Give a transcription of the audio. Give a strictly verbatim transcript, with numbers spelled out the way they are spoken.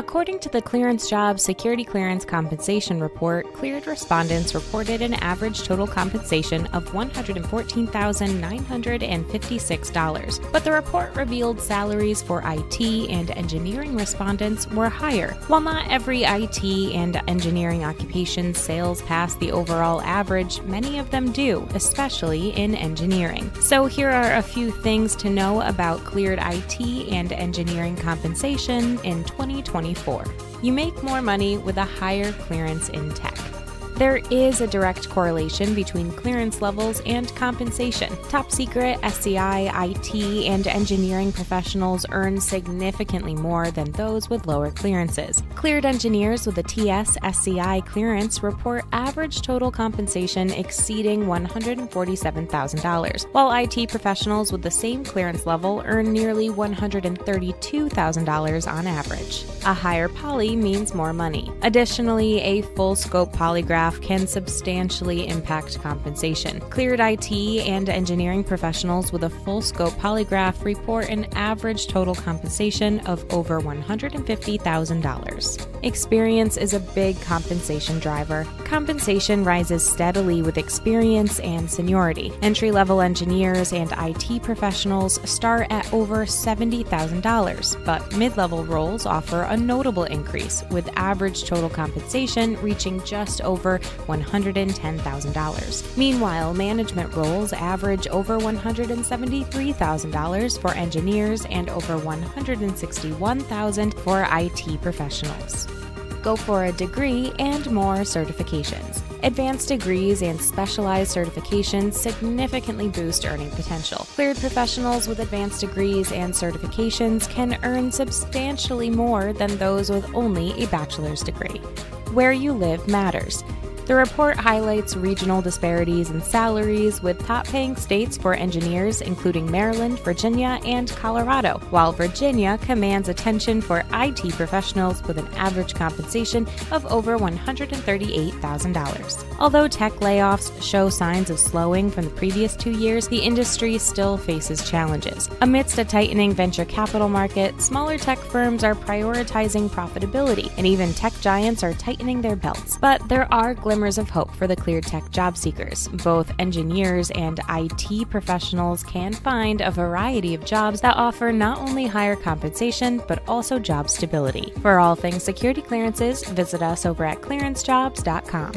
According to the Clearance Jobs Security Clearance Compensation Report, cleared respondents reported an average total compensation of one hundred fourteen thousand nine hundred fifty-six dollars, but the report revealed salaries for I T and engineering respondents were higher. While not every I T and engineering occupation sails past the overall average, many of them do, especially in engineering. So here are a few things to know about cleared I T and engineering compensation in twenty twenty. You make more money with a higher clearance in tech. There is a direct correlation between clearance levels and compensation. Top secret, S C I, I T, and engineering professionals earn significantly more than those with lower clearances. Cleared engineers with a T S S C I clearance report average total compensation exceeding one hundred forty-seven thousand dollars, while I T professionals with the same clearance level earn nearly one hundred thirty-two thousand dollars on average. A higher poly means more money. Additionally, a full-scope polygraph can substantially impact compensation. Cleared I T and engineering professionals with a full-scope polygraph report an average total compensation of over one hundred fifty thousand dollars. Experience is a big compensation driver. Compensation rises steadily with experience and seniority. Entry-level engineers and I T professionals start at over seventy thousand dollars, but mid-level roles offer a notable increase, with average total compensation reaching just over one hundred ten thousand dollars. Meanwhile, management roles average over one hundred seventy-three thousand dollars for engineers and over one hundred sixty-one thousand dollars for I T professionals. Go for a degree and more certifications. Advanced degrees and specialized certifications significantly boost earning potential. Cleared professionals with advanced degrees and certifications can earn substantially more than those with only a bachelor's degree. Where you live matters. The report highlights regional disparities in salaries, with top-paying states for engineers including Maryland, Virginia, and Colorado, while Virginia commands attention for I T professionals with an average compensation of over one hundred thirty-eight thousand dollars. Although tech layoffs show signs of slowing from the previous two years, the industry still faces challenges. Amidst a tightening venture capital market, smaller tech firms are prioritizing profitability, and even tech giants are tightening their belts. But there are glimmers of hope for the cleared tech job seekers. Both engineers and I T professionals can find a variety of jobs that offer not only higher compensation, but also job stability. For all things security clearances, visit us over at clearance jobs dot com.